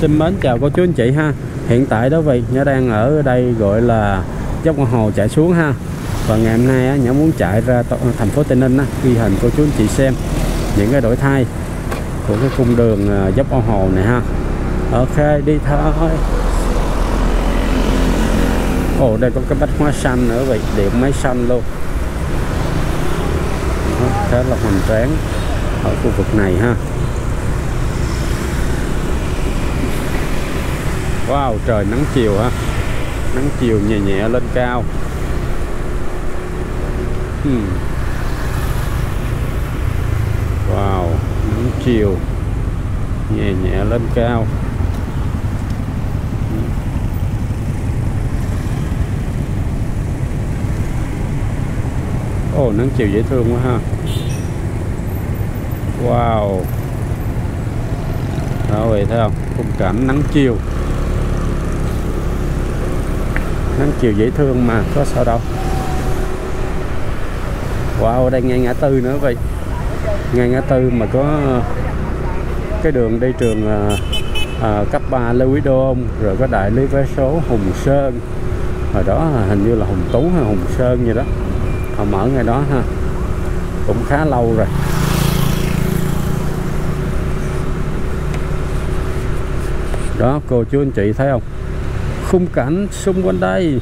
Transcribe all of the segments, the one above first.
Xin mến chào cô chú anh chị ha. Hiện tại đó Việt Nhã đang ở đây gọi là Dốc Ao Hồ chạy xuống ha. Và ngày hôm nay Nhã muốn chạy ra thành phố Tây Ninh ghi hình cô chú anh chị xem những cái đổi thay của cái cung đường Dốc Ao Hồ này ha. Ok, đi thôi. Ồ, đây có cái Bách Hóa Xanh nữa Việt, Điện Máy Xanh luôn. Đó là hoành tráng ở khu vực này ha. Wow, trời nắng chiều ha. Nắng chiều nhẹ nhẹ lên cao. Wow, nắng chiều nhẹ nhẹ lên cao. Ồ, nắng chiều dễ thương quá ha. Wow. Đó vậy thấy không? Khung cảnh nắng chiều. Nắng chiều dễ thương mà, có sao đâu. Wow, đây ngay ngã tư nữa vậy. Ngay ngã tư mà có cái đường đi trường cấp 3 Lê Quý Đôn, rồi có đại lý vé số Hùng Sơn. Hồi đó hình như là Hùng Tú hay Hùng Sơn gì đó. Họ mở ngay đó ha. Cũng khá lâu rồi. Đó, cô chú anh chị thấy không? Khung cảnh xung quanh đây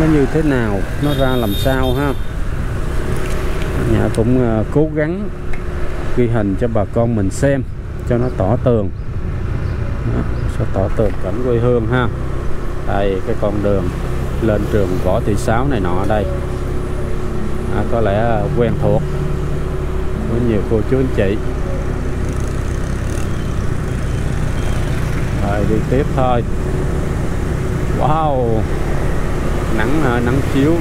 nó như thế nào, nó ra làm sao ha. Nhà cũng cố gắng ghi hình cho bà con mình xem cho nó tỏ tường. Đó, sẽ tỏ tường cảnh quê hương ha. Đây cái con đường lên trường Võ Thị Sáu này nọ đây. Có lẽ quen thuộc với nhiều cô chú anh chị. Rồi đi tiếp thôi. Wow, nắng chiếu.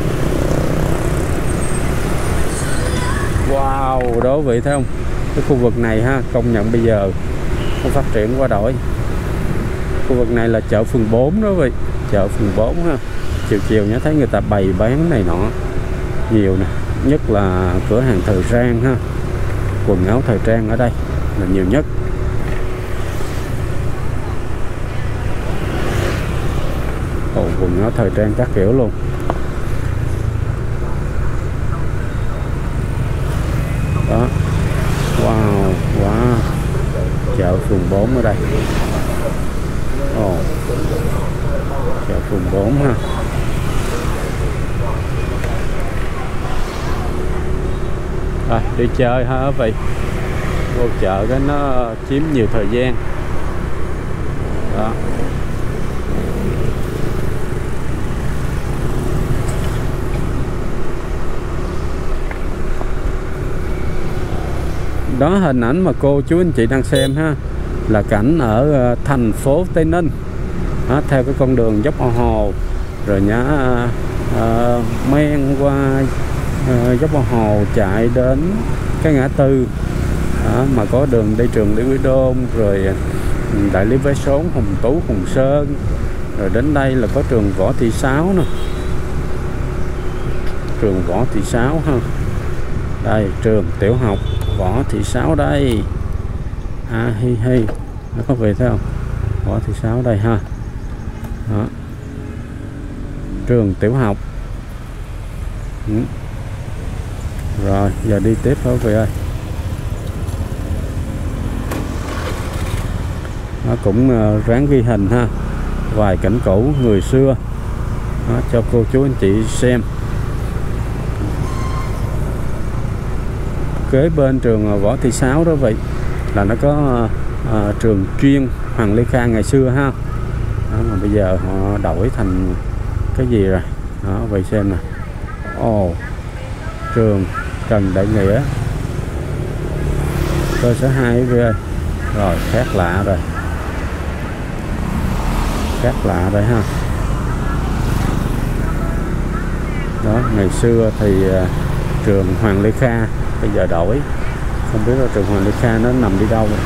Wow, đó vị thấy không? Cái khu vực này ha, công nhận bây giờ nó phát triển quá đổi. Khu vực này là chợ phường 4 đó vị, chợ phường 4 ha. Chiều nhớ thấy người ta bày bán này nọ nhiều nè, nhất là cửa hàng thời trang ha. Quần áo thời trang ở đây là nhiều nhất. Ồ, quần áo thời trang các kiểu luôn. Đó. Wow, wow. Chợ phường 4 ở đây. Ồ. Chợ phường 4 ha. Rồi, đi chơi ha vậy. Vô chợ cái nó chiếm nhiều thời gian. Đó. Đó, hình ảnh mà cô chú anh chị đang xem ha là cảnh ở thành phố Tây Ninh đó, theo cái con đường Dốc Ao Hồ rồi nhá, men qua Dốc Ao Hồ chạy đến cái ngã tư đó, mà có đường đi trường Lý Quý Đôn rồi đại lý vé số Hùng Tú Hùng Sơn, rồi đến đây là có trường Võ Thị Sáu nè, trường Võ Thị Sáu ha. Đây trường tiểu học Võ Thị Sáu đây. Nó có về thấy không? Võ Thị Sáu đây ha. Đó. Trường tiểu học. Rồi giờ đi tiếp thôi quý vị ơi. Nó cũng ráng ghi hình ha, vài cảnh cũ người xưa đó, cho cô chú anh chị xem. Kế bên trường Võ Thị Sáu đó vậy là nó có trường chuyên Hoàng Lý Kha ngày xưa ha. Đó, mà bây giờ họ đổi thành cái gì rồi đó vậy xem nè. Ồ, trường Trần Đại Nghĩa cơ sở 2 về rồi, khác lạ rồi, khác lạ rồi ha. Đó, ngày xưa thì trường Hoàng Lý Kha, bây giờ đổi không biết là trường Hoàng Đức Kha nó nằm đi đâu rồi.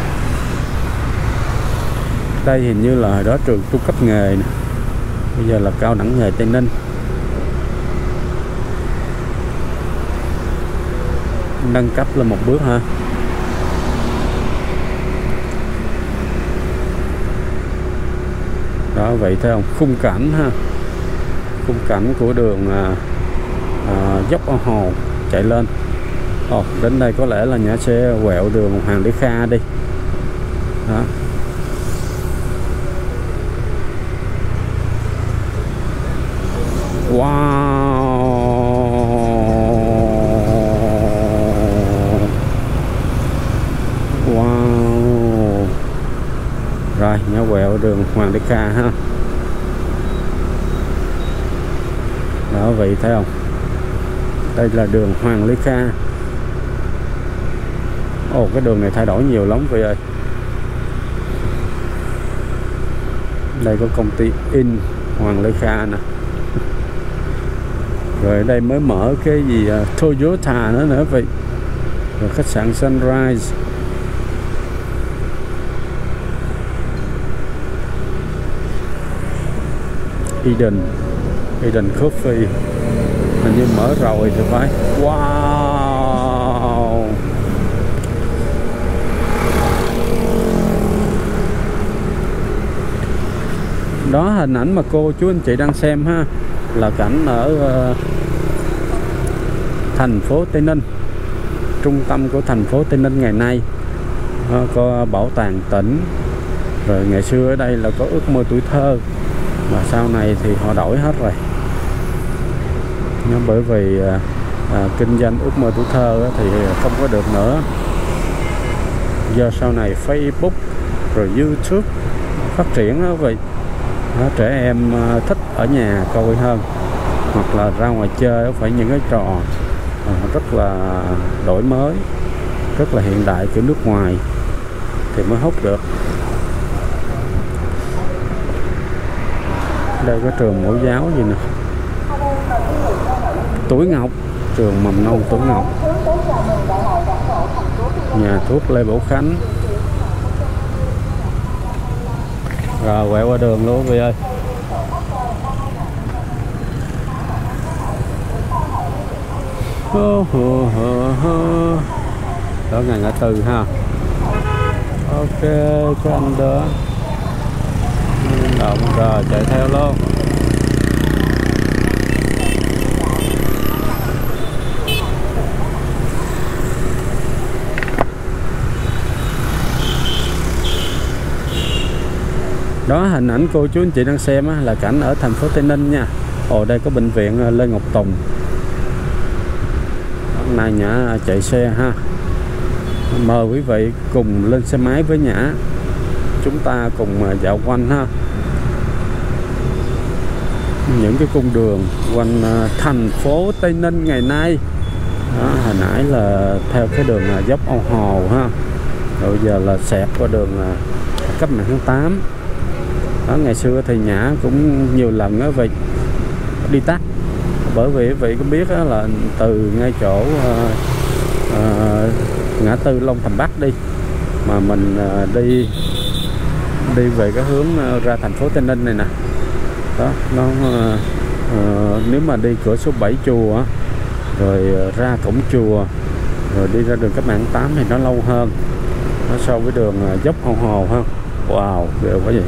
Đây hình như là hồi đó trường trung cấp nghề nè, bây giờ là cao đẳng nghề Tây Ninh. Nâng cấp lên một bước ha. Đó, vậy thấy không? Khung cảnh ha, khung cảnh của đường Dốc Ao Hồ chạy lên. Đến đây có lẽ là Nhã sẽ quẹo đường Hoàng Lý Kha đi. Đó. Wow. Rồi, Nhã quẹo đường Hoàng Đức Kha ha. Đó, vậy thấy không? Đây là đường Hoàng Lý Kha. Ồ, cái đường này thay đổi nhiều lắm vậy ơi. Đây có công ty in Hoàng Lý Kha nè. Rồi ở đây mới mở cái gì Toyota nữa vậy. Rồi khách sạn Sunrise. Eden Coffee. Hình như mở rồi thì phải. Wow. Đó, hình ảnh mà cô chú anh chị đang xem ha, là cảnh ở thành phố Tây Ninh, trung tâm của thành phố Tây Ninh ngày nay. Có bảo tàng tỉnh, rồi ngày xưa ở đây là có ước mơ tuổi thơ, mà sau này thì họ đổi hết rồi. Nhưng bởi vì kinh doanh ước mơ tuổi thơ thì không có được nữa, do sau này Facebook rồi YouTube phát triển đó vậy. Đó, trẻ em thích ở nhà coi hơn, hoặc là ra ngoài chơi phải những cái trò rất là đổi mới, rất là hiện đại của nước ngoài thì mới hút được. Đây có trường mẫu giáo gì nè, Tuổi Ngọc, trường mầm non Tuổi Ngọc, nhà thuốc Lê Bảo Khánh. Rồi quẹo qua đường luôn quý vị ơi. Đó, ngày ngã tư ha. Ok, có anh đó. Động rồi, chạy theo luôn. Đó, hình ảnh cô chú anh chị đang xem là cảnh ở thành phố Tây Ninh nha. Ồ, đây có bệnh viện Lê Ngọc Tùng. Hôm nay Nhã chạy xe ha. Mời quý vị cùng lên xe máy với Nhã, chúng ta cùng dạo quanh ha những cái cung đường quanh thành phố Tây Ninh ngày nay. Đó, hồi nãy là theo cái đường Dốc Ao Hồ ha, rồi giờ là xẹp qua đường Cách mạng 8. Đó, ngày xưa thì Nhã cũng nhiều lần á về đi tắt, bởi vì vị cũng biết đó là từ ngay chỗ ngã tư Long Thành Bắc đi, mà mình đi về cái hướng ra thành phố Tây Ninh này nè. Đó, nó nếu mà đi cửa số 7 chùa, rồi ra cổng chùa, rồi đi ra đường Cách mạng 8 thì nó lâu hơn, nó so với đường Dốc Ao Hồ ha. Wow, đều quá vậy.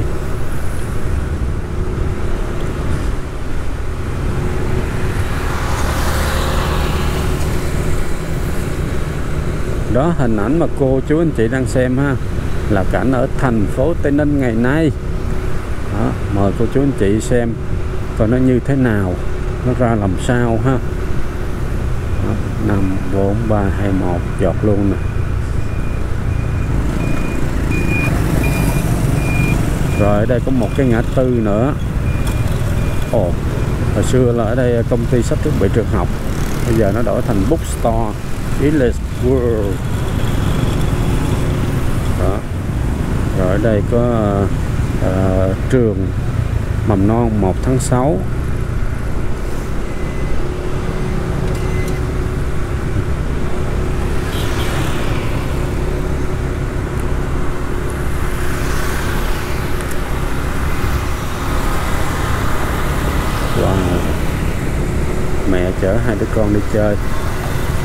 Đó, hình ảnh mà cô chú anh chị đang xem ha, là cảnh ở thành phố Tây Ninh ngày nay. Đó, mời cô chú anh chị xem coi nó như thế nào, nó ra làm sao ha. 5, 4, 3, 2, 1 giọt luôn nè. Rồi ở đây có một cái ngã tư nữa. Ồ, hồi xưa là ở đây công ty sắp thiết bị trường học, bây giờ nó đổi thành bookstore World. Đó. Rồi ở đây có trường mầm non 1 tháng 6. Wow. Mẹ chở hai đứa con đi chơi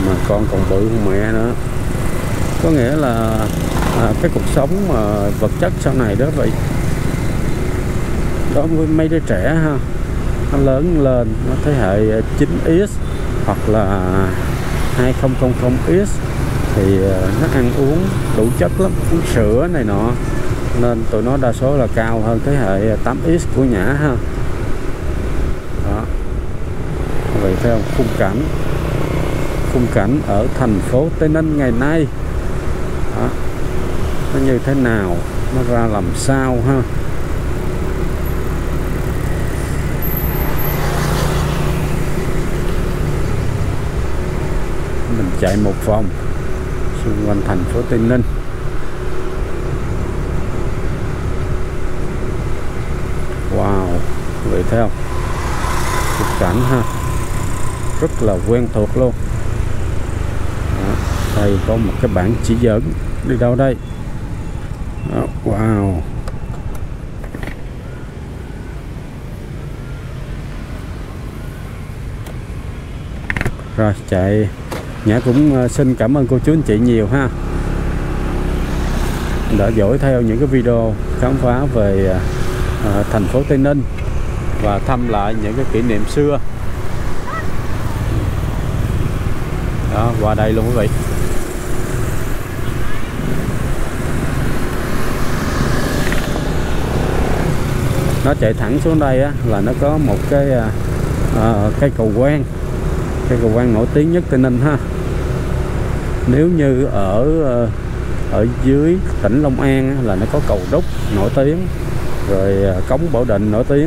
mà con còn bự hơn mẹ nữa, có nghĩa là cái cuộc sống mà vật chất sau này đó vậy. đối với mấy đứa trẻ ha, nó lớn lên nó thế hệ 9X hoặc là 2000X thì nó ăn uống đủ chất lắm, uống sữa này nọ, nên tụi nó đa số là cao hơn thế hệ 8X của Nhã ha. Đó, vậy thấy không, khung cảnh ở thành phố Tây Ninh ngày nay đó, nó như thế nào, nó ra làm sao ha. Mình chạy một vòng xung quanh thành phố Tây Ninh. Wow, vậy thấy không, khung cảnh ha, rất là quen thuộc luôn. Đó, đây có một cái bảng chỉ dẫn đi đâu đây. Đó, wow, rồi chạy. Nhã cũng xin cảm ơn cô chú anh chị nhiều ha, đã dõi theo những cái video khám phá về thành phố Tây Ninh và thăm lại những cái kỷ niệm xưa. Đó, qua đây luôn quý vị. Nó chạy thẳng xuống đây á, là nó có một cái cây cầu quan nổi tiếng nhất Tây Ninh ha. Nếu như ở dưới tỉnh Long An á, là nó có cầu Đúc nổi tiếng, rồi Cống Bảo Định nổi tiếng.